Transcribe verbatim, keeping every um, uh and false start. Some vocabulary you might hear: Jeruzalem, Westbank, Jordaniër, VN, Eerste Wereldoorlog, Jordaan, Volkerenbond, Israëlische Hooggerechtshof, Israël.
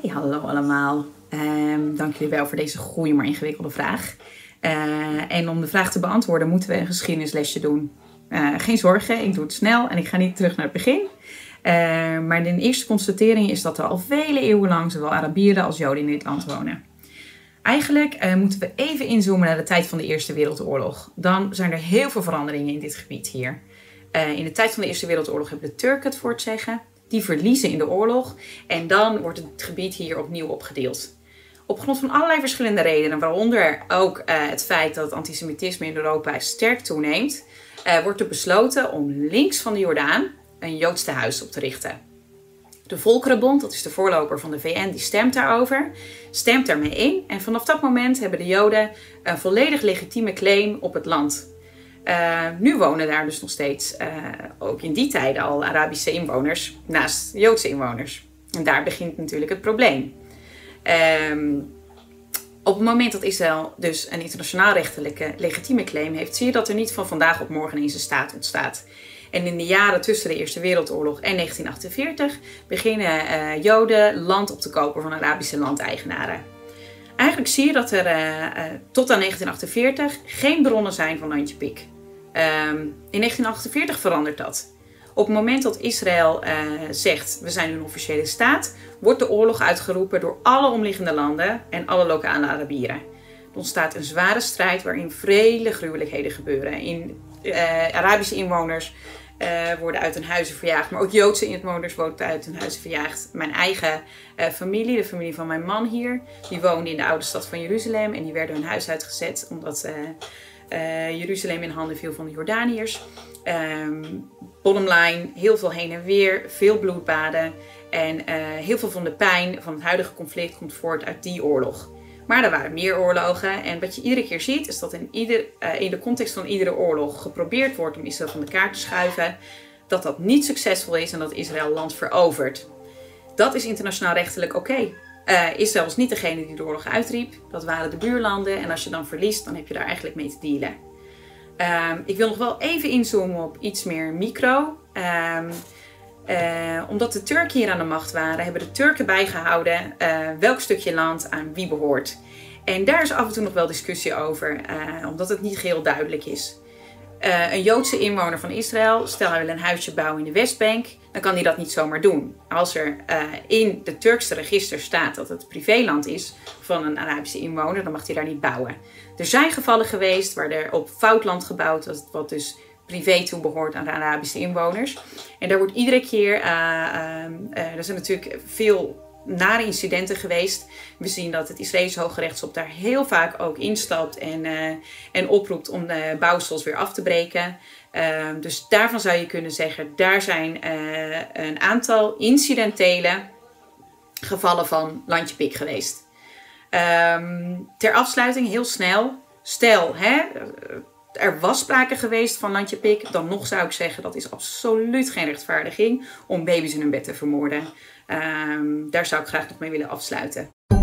Hey, hallo allemaal. Um, dank jullie wel voor deze goede, maar ingewikkelde vraag. Uh, en om de vraag te beantwoorden moeten we een geschiedenislesje doen. Uh, geen zorgen, ik doe het snel en ik ga niet terug naar het begin. Uh, maar de eerste constatering is dat er al vele eeuwen lang zowel Arabieren als Joden in dit land wonen. Eigenlijk uh, moeten we even inzoomen naar de tijd van de Eerste Wereldoorlog. Dan zijn er heel veel veranderingen in dit gebied hier. Uh, in de tijd van de Eerste Wereldoorlog hebben de Turken het voor het zeggen. Die verliezen in de oorlog en dan wordt het gebied hier opnieuw opgedeeld. Op grond van allerlei verschillende redenen, waaronder ook uh, het feit dat het antisemitisme in Europa sterk toeneemt, uh, wordt er besloten om links van de Jordaan een Joods tehuis op te richten. De Volkerenbond, dat is de voorloper van de V N, die stemt daarover, stemt daarmee in en vanaf dat moment hebben de Joden een volledig legitieme claim op het land. Uh, nu wonen daar dus nog steeds, uh, ook in die tijden al, Arabische inwoners naast Joodse inwoners. En daar begint natuurlijk het probleem. Um, op het moment dat Israël dus een internationaalrechtelijke legitieme claim heeft, zie je dat er niet van vandaag op morgen ineens een staat ontstaat. En in de jaren tussen de Eerste Wereldoorlog en negentien achtenveertig beginnen uh, Joden land op te kopen van Arabische landeigenaren. Eigenlijk zie je dat er uh, uh, tot aan negentien achtenveertig geen bronnen zijn van landje Piek. Um, in negentien achtenveertig verandert dat. Op het moment dat Israël uh, zegt, we zijn een officiële staat, wordt de oorlog uitgeroepen door alle omliggende landen en alle lokale Arabieren. Er ontstaat een zware strijd waarin vele gruwelijkheden gebeuren. In, uh, Arabische inwoners uh, worden uit hun huizen verjaagd, maar ook Joodse inwoners worden uit hun huizen verjaagd. Mijn eigen uh, familie, de familie van mijn man hier, die woonde in de oude stad van Jeruzalem en die werden hun huis uitgezet omdat... Uh, Uh, Jeruzalem in handen viel van de Jordaniërs. Um, bottom line, heel veel heen en weer, veel bloedbaden. En uh, heel veel van de pijn van het huidige conflict komt voort uit die oorlog. Maar er waren meer oorlogen. En wat je iedere keer ziet, is dat in, ieder, uh, in de context van iedere oorlog geprobeerd wordt om Israël van de kaart te schuiven. Dat dat niet succesvol is en dat Israël land verovert. Dat is internationaal rechtelijk oké. Okay. Uh, Israël was niet degene die de oorlog uitriep, dat waren de buurlanden en als je dan verliest, dan heb je daar eigenlijk mee te dealen. Uh, ik wil nog wel even inzoomen op iets meer micro. Uh, uh, omdat de Turken hier aan de macht waren, hebben de Turken bijgehouden uh, welk stukje land aan wie behoort. En daar is af en toe nog wel discussie over, uh, omdat het niet geheel duidelijk is. Uh, een Joodse inwoner van Israël, stel hij wil een huisje bouwen in de Westbank, dan kan hij dat niet zomaar doen. Als er uh, in de Turkse register staat dat het privéland is van een Arabische inwoner, dan mag hij daar niet bouwen. Er zijn gevallen geweest waar er op foutland gebouwd was, wat dus privé toe behoort aan de Arabische inwoners. En daar wordt iedere keer, uh, uh, uh, er zijn natuurlijk veel nare incidenten geweest. We zien dat het Israëlische Hooggerechtshof daar heel vaak ook instapt en, uh, en oproept om de bouwsels weer af te breken. Uh, dus daarvan zou je kunnen zeggen, daar zijn uh, een aantal incidentele gevallen van landje pik geweest. Um, ter afsluiting, heel snel, stel hè, er was sprake geweest van landje pik, dan nog zou ik zeggen dat is absoluut geen rechtvaardiging om baby's in hun bed te vermoorden. Um, daar zou ik graag nog mee willen afsluiten.